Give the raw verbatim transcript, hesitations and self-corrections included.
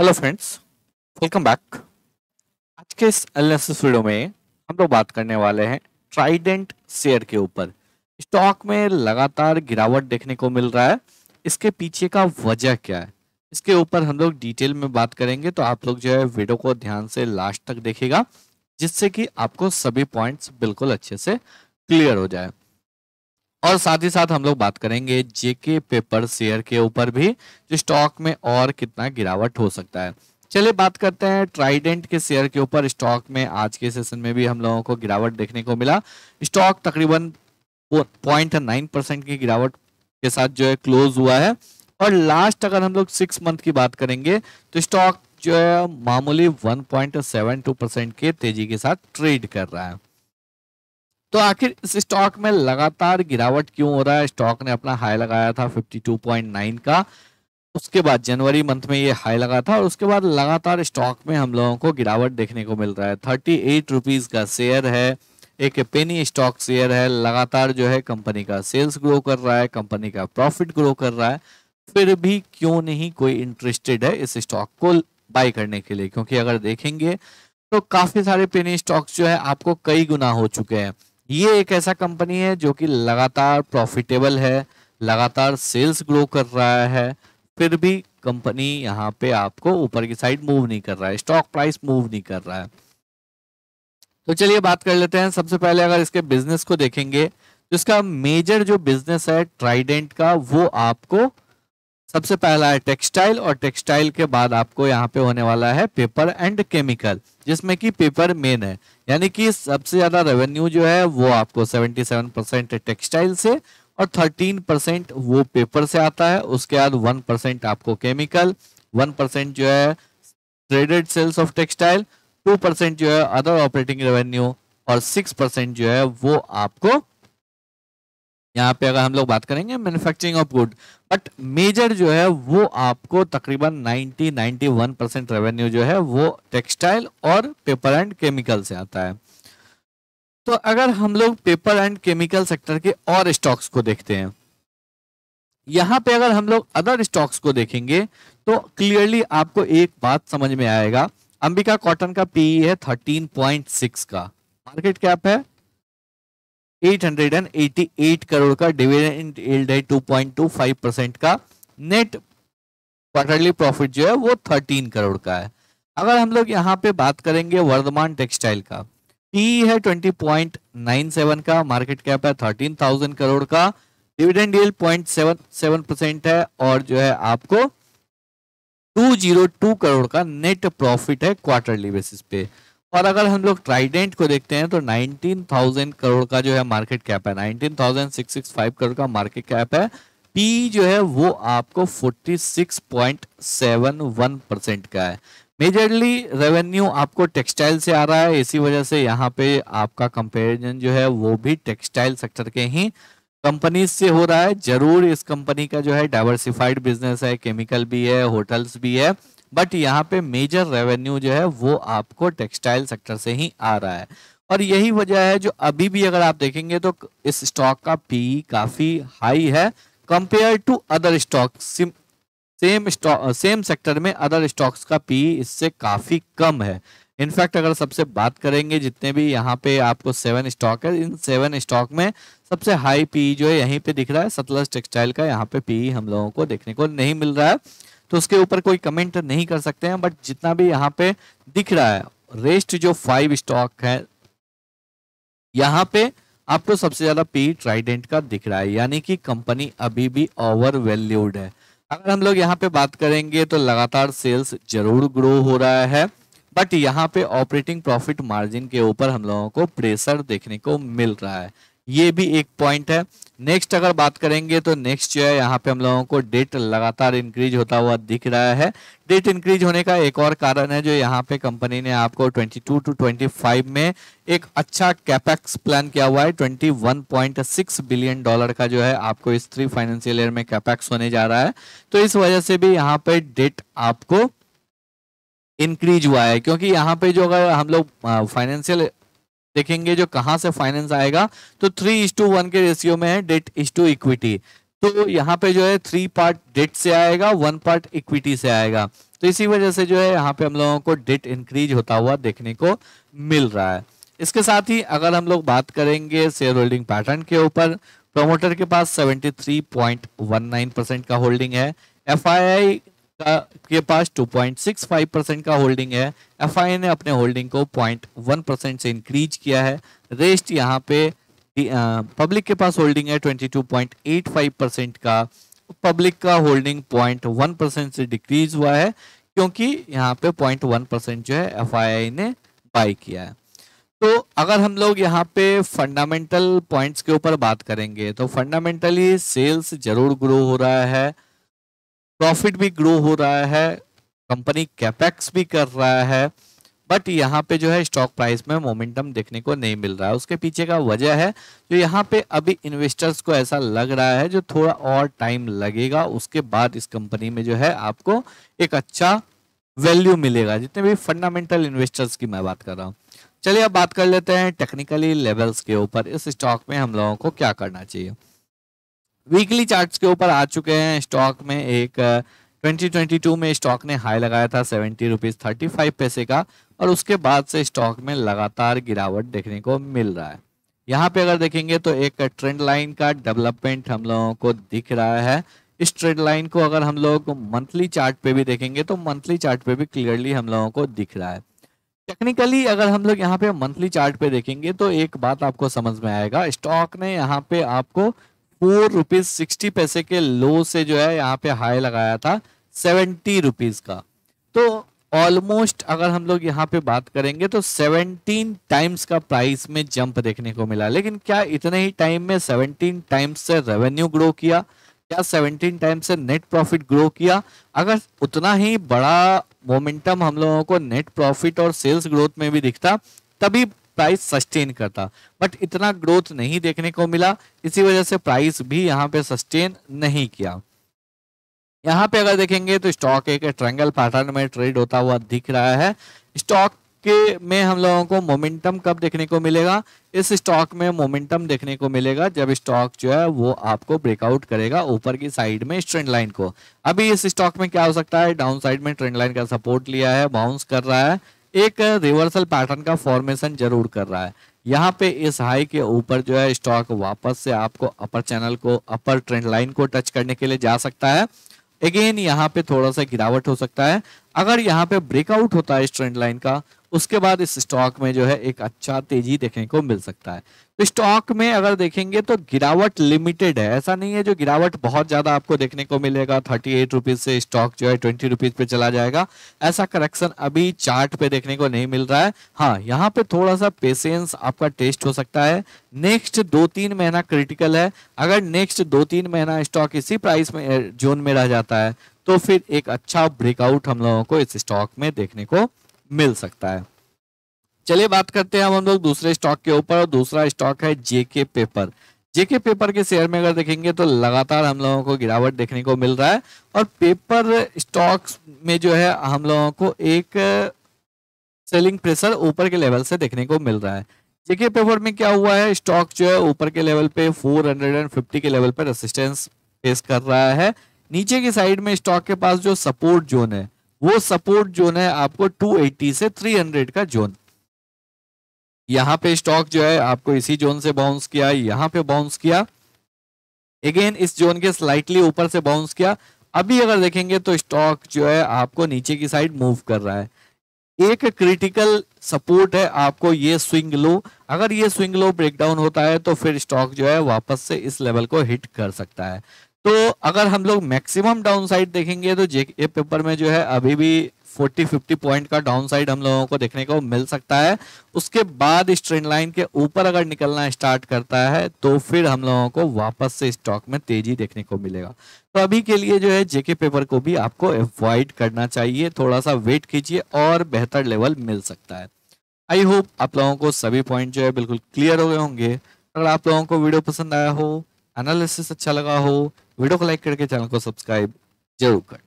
Hello friends, welcome back. आज के इस एनालिसिस वीडियो में हम लोग बात करने वाले हैं ट्राइडेंट शेयर के ऊपर। स्टॉक में लगातार गिरावट देखने को मिल रहा है, इसके पीछे का वजह क्या है, इसके ऊपर हम लोग डिटेल में बात करेंगे। तो आप लोग जो है वीडियो को ध्यान से लास्ट तक देखिएगा, जिससे कि आपको सभी पॉइंट्स बिल्कुल अच्छे से क्लियर हो जाए। और साथ ही साथ हम लोग बात करेंगे जेके पेपर शेयर के ऊपर भी, जो स्टॉक में और कितना गिरावट हो सकता है। चलिए बात करते हैं ट्राइडेंट के शेयर के ऊपर। स्टॉक में आज के सेशन में भी हम लोगों को गिरावट देखने को मिला। स्टॉक तकरीबन पॉइंट नाइन परसेंट की गिरावट के साथ जो है क्लोज हुआ है। और लास्ट अगर हम लोग सिक्स मंथ की बात करेंगे तो स्टॉक जो है मामूली one point seven two percent के तेजी के साथ ट्रेड कर रहा है। तो आखिर इस स्टॉक में लगातार गिरावट क्यों हो रहा है? स्टॉक ने अपना हाई लगाया था बावन पॉइंट नौ का, उसके बाद जनवरी मंथ में ये हाई लगा था और उसके बाद लगातार स्टॉक में हम लोगों को गिरावट देखने को मिल रहा है। थर्टी एट रुपीज़ का शेयर है, एक पेनी स्टॉक शेयर है। लगातार जो है कंपनी का सेल्स ग्रो कर रहा है, कंपनी का प्रॉफिट ग्रो कर रहा है, फिर भी क्यों नहीं कोई इंटरेस्टेड है इस स्टॉक को बाई करने के लिए? क्योंकि अगर देखेंगे तो काफ़ी सारे पेनी स्टॉक्स जो है आपको कई गुना हो चुके हैं। ये एक ऐसा कंपनी है जो कि लगातार प्रॉफिटेबल है, लगातार सेल्स ग्रो कर रहा है, फिर भी कंपनी यहाँ पे आपको ऊपर की साइड मूव नहीं कर रहा है, स्टॉक प्राइस मूव नहीं कर रहा है। तो चलिए बात कर लेते हैं। सबसे पहले अगर इसके बिजनेस को देखेंगे तो इसका मेजर जो बिजनेस है ट्राइडेंट का, वो आपको सबसे पहला है टेक्सटाइल, और टेक्सटाइल के बाद आपको यहाँ पे होने वाला है पेपर एंड केमिकल, जिसमें कि पेपर मेन है। यानी कि सबसे ज़्यादा रेवेन्यू जो है वो आपको सत्तावन परसेंट टेक्सटाइल से और तेरह परसेंट वो पेपर से आता है। उसके बाद वन परसेंट आपको केमिकल, वन परसेंट जो है traded sales of textile, two percent जो है अदर ऑपरेटिंग रेवेन्यू, और सिक्स परसेंट जो है वो आपको यहाँ पे अगर हम लोग बात करेंगे manufacturing of good. But major जो है वो आपको तकरीबन नब्बे इक्यानवे परसेंट रेवेन्यू जो है वो टेक्सटाइल और पेपर एंड केमिकल से आता है। तो अगर हम लोग पेपर एंड केमिकल सेक्टर के और स्टॉक्स को देखते हैं, यहाँ पे अगर हम लोग अदर स्टॉक्स को देखेंगे तो क्लियरली आपको एक बात समझ में आएगा। अंबिका कॉटन का पीई है तेरह पॉइंट सिक्स का, मार्केट कैप है आठ सौ अठासी करोड़ का, डिविडेंड यील्ड है दो पॉइंट दो पाँच परसेंट का, नेट क्वार्टरली प्रॉफिट जो है वो तेरह करोड़ का है। अगर हम लोग यहाँ पे बात करेंगे वर्धमान टेक्सटाइल का, पीई है बीस पॉइंट सत्तानवे का, मार्केट कैप है तेरह हज़ार करोड़ का, डिविडेंड यील्ड पॉइंट सत्तर परसेंट है, और जो है आपको दो सौ दो करोड़ का नेट प्रॉफिट है क्वार्टरली बेसिस पे। और अगर हम लोग ट्राइडेंट को देखते हैं तो उन्नीस हज़ार करोड़ का जो है मार्केट कैप है, उन्नीस हज़ार छह सौ पैंसठ करोड़ का मार्केट कैप है, पी जो है वो आपको छियालीस पॉइंट इकहत्तर परसेंट का है। मेजरली रेवेन्यू आपको टेक्सटाइल से आ रहा है, इसी वजह से यहाँ पे आपका कंपैरिजन जो है वो भी टेक्सटाइल सेक्टर के ही कंपनीज से हो रहा है। जरूर इस कंपनी का जो है डाइवर्सिफाइड बिजनेस है, केमिकल भी है, होटल्स भी है, बट यहाँ पे मेजर रेवेन्यू जो है वो आपको टेक्सटाइल सेक्टर से ही आ रहा है। और यही वजह है जो अभी भी अगर आप देखेंगे तो इस स्टॉक का पीई काफ़ी हाई है compare to other stock. Same stock same sector में अदर स्टॉक्स का पीई इससे काफ़ी कम है। इनफैक्ट अगर सबसे बात करेंगे, जितने भी यहाँ पे आपको सेवन स्टॉक है, इन सेवन स्टॉक में सबसे हाई पीई जो है यहीं पे दिख रहा है सतलस टेक्सटाइल का। यहाँ पे पीई हम लोगों को देखने को नहीं मिल रहा है, तो उसके ऊपर कोई कमेंट नहीं कर सकते हैं। बट जितना भी यहाँ पे दिख रहा है, रेस्ट जो फाइव स्टॉक है यहाँ पे आपको सबसे ज्यादा पी ट्राइडेंट का दिख रहा है, यानी कि कंपनी अभी भी ओवर वैल्यूड है। अगर हम लोग यहाँ पे बात करेंगे तो लगातार सेल्स जरूर ग्रो हो रहा है, बट यहाँ पे ऑपरेटिंग प्रॉफिट मार्जिन के ऊपर हम लोगों को प्रेशर देखने को मिल रहा है, ये भी एक पॉइंट है। नेक्स्ट अगर बात करेंगे तो नेक्स्ट जो है यहाँ पे हम लोगों को डेट लगातार इंक्रीज होता हुआ दिख रहा है। डेट इंक्रीज होने का एक और कारण है जो यहाँ पे कंपनी ने आपको बाईस टू पच्चीस में एक अच्छा कैपेक्स प्लान किया हुआ है। इक्कीस पॉइंट छह बिलियन डॉलर का जो है आपको इस थ्री फाइनेंशियल ईयर में कैपेक्स होने जा रहा है, तो इस वजह से भी यहाँ पे डेट आपको इंक्रीज हुआ है। क्योंकि यहाँ पे जो अगर हम लोग फाइनेंशियल देखेंगे जो कहाँ से फाइनेंस आएगा तो थ्री इज टू वन के रेशियो में है डेट इज टू इक्विटी, तो यहाँ पे जो है थ्री पार्ट डेट से आएगा, वन पार्ट इक्विटी से आएगा। तो इसी वजह से जो है यहाँ पे हम लोगों को डिट इंक्रीज होता हुआ देखने को मिल रहा है। इसके साथ ही अगर हम लोग बात करेंगे शेयर होल्डिंग पैटर्न के ऊपर, प्रमोटर के पास तिहत्तर पॉइंट एक नौ परसेंट का होल्डिंग है, एफआईआई का के पास दो पॉइंट छह पाँच परसेंट का होल्डिंग है, एफआईआई ने अपने होल्डिंग को पॉइंट एक परसेंट से इंक्रीज किया है। रेस्ट यहाँ पे पब्लिक के पास होल्डिंग है बाईस पॉइंट आठ पाँच परसेंट का, पब्लिक का होल्डिंग पॉइंट एक परसेंट से डिक्रीज हुआ है क्योंकि यहाँ पे पॉइंट एक परसेंट जो है एफआईआई ने बाई किया है। तो अगर हम लोग यहाँ पे फंडामेंटल पॉइंट्स के ऊपर बात करेंगे तो फंडामेंटली सेल्स जरूर ग्रो हो रहा है, प्रॉफिट भी ग्रो हो रहा है, कंपनी कैपेक्स भी कर रहा है, बट यहाँ पे जो है स्टॉक प्राइस में मोमेंटम देखने को नहीं मिल रहा है। उसके पीछे का वजह है जो यहाँ पे अभी इन्वेस्टर्स को ऐसा लग रहा है जो थोड़ा और टाइम लगेगा, उसके बाद इस कंपनी में जो है आपको एक अच्छा वैल्यू मिलेगा, जितने भी फंडामेंटल इन्वेस्टर्स की मैं बात कर रहा हूँ। चलिए अब बात कर लेते हैं टेक्निकली लेवल्स के ऊपर, इस स्टॉक में हम लोगों को क्या करना चाहिए। वीकली चार्ट्स के ऊपर आ चुके हैं। स्टॉक में एक दो हज़ार बाईस में स्टॉक ने हाई लगाया था सेवेंटी रुपीज़ थर्टी फाइव पैसे का, और उसके बाद से स्टॉक में लगातार गिरावट देखने को मिल रहा है। यहाँ पे अगर देखेंगे तो एक ट्रेंड लाइन का डेवलपमेंट हम लोगों को दिख रहा है। इस ट्रेंड लाइन को अगर हम लोग मंथली चार्ट पे भी देखेंगे तो मंथली चार्ट पे भी क्लियरली हम लोगों को दिख रहा है। टेक्निकली अगर हम लोग यहाँ पे मंथली चार्ट पे देखेंगे तो एक बात आपको समझ में आएगा, स्टॉक ने यहाँ पे आपको फोर रुपीज सिक्सटी पैसे के लो से जो है यहाँ पे हाई लगाया था सेवेंटी रुपीज का। तो ऑलमोस्ट अगर हम लोग यहाँ पे बात करेंगे तो सेवेंटीन टाइम्स का प्राइस में जंप देखने को मिला। लेकिन क्या इतने ही टाइम में सेवेंटीन टाइम्स से रेवेन्यू ग्रो किया, क्या सेवेंटीन टाइम्स से नेट प्रॉफिट ग्रो किया? अगर उतना ही बड़ा मोमेंटम हम लोगों को नेट प्रॉफिट और सेल्स ग्रोथ में भी दिखता तभी प्राइस सस्टेन करता, बट इतना ग्रोथ नहीं देखने को मिला, इसी वजह से प्राइस भी यहाँ पे सस्टेन नहीं किया। यहाँ पे अगर देखेंगे तो स्टॉक एक ट्रायंगल पैटर्न में ट्रेड होता हुआ दिख रहा है। स्टॉक के में हम लोगों को मोमेंटम कब देखने को मिलेगा? इस स्टॉक में मोमेंटम देखने को मिलेगा जब स्टॉक जो है वो आपको ब्रेकआउट करेगा ऊपर की साइड में ट्रेंड लाइन को। अभी इस स्टॉक में क्या हो सकता है, डाउन साइड में ट्रेंड लाइन का सपोर्ट लिया है, बाउंस कर रहा है, एक रिवर्सल पैटर्न का फॉर्मेशन जरूर कर रहा है। यहाँ पे इस हाई के ऊपर जो है स्टॉक वापस से आपको अपर चैनल को, अपर ट्रेंड लाइन को टच करने के लिए जा सकता है। अगेन यहाँ पे थोड़ा सा गिरावट हो सकता है। अगर यहाँ पे ब्रेकआउट होता है इस ट्रेंड लाइन का, उसके बाद इस स्टॉक में जो है एक अच्छा तेजी देखने को मिल सकता है। तो स्टॉक में अगर देखेंगे तो गिरावट लिमिटेड है, ऐसा नहीं है जो गिरावट बहुत ज़्यादा आपको देखने को मिलेगा। थर्टी एट रुपीज़ से स्टॉक जो है ट्वेंटी रुपीज़ पे चला जाएगा, ऐसा करेक्शन अभी चार्ट पे देखने को नहीं मिल रहा है। हाँ, यहाँ पे थोड़ा सा पेशेंस आपका टेस्ट हो सकता है। नेक्स्ट दो तीन महीना क्रिटिकल है। अगर नेक्स्ट दो तीन महीना स्टॉक इसी प्राइस में जोन में रह जाता है तो फिर एक अच्छा ब्रेकआउट हम लोगों को इस स्टॉक में देखने को मिल सकता है। चलिए बात करते हैं अब हम लोग दूसरे स्टॉक के ऊपर, और दूसरा स्टॉक है जेके पेपर। जेके पेपर के शेयर में अगर देखेंगे तो लगातार हम लोगों को गिरावट देखने को मिल रहा है, और पेपर स्टॉक्स में जो है हम लोगों को एक सेलिंग प्रेशर ऊपर के लेवल से देखने को मिल रहा है। जेके पेपर में क्या हुआ है, स्टॉक जो है ऊपर के लेवल पे फोर हंड्रेड एंड फिफ्टी के लेवल पे रेसिस्टेंस फेस कर रहा है। नीचे की साइड में स्टॉक के पास जो सपोर्ट जोन है वो सपोर्ट जोन है आपको दो सौ अस्सी से तीन सौ का जोन। यहाँ पे स्टॉक जो है आपको इसी जोन से बाउंस किया, यहाँ पे बाउंस किया, अगेन इस जोन के स्लाइटली ऊपर से बाउंस किया। अभी अगर देखेंगे तो स्टॉक जो है आपको नीचे की साइड मूव कर रहा है। एक क्रिटिकल सपोर्ट है आपको ये स्विंग लो, अगर ये स्विंग लो ब्रेकडाउन होता है तो फिर स्टॉक जो है वापस से इस लेवल को हिट कर सकता है। तो अगर हम लोग मैक्सिमम डाउनसाइड देखेंगे तो जेके पेपर में जो है अभी भी चालीस पचास पॉइंट का डाउनसाइड हम लोगों को देखने को मिल सकता है। उसके बाद इस ट्रेंड लाइन के ऊपर अगर निकलना स्टार्ट करता है तो फिर हम लोगों को वापस से स्टॉक में तेजी देखने को मिलेगा। तो अभी के लिए जो है जेके पेपर को भी आपको अवॉइड करना चाहिए, थोड़ा सा वेट कीजिए और बेहतर लेवल मिल सकता है। आई होप आप लोगों को सभी पॉइंट जो है बिल्कुल क्लियर हो गए होंगे। अगर आप लोगों को वीडियो पसंद आया हो, एनालिसिस अच्छा लगा हो, वीडियो को लाइक करके चैनल को सब्सक्राइब जरूर करें।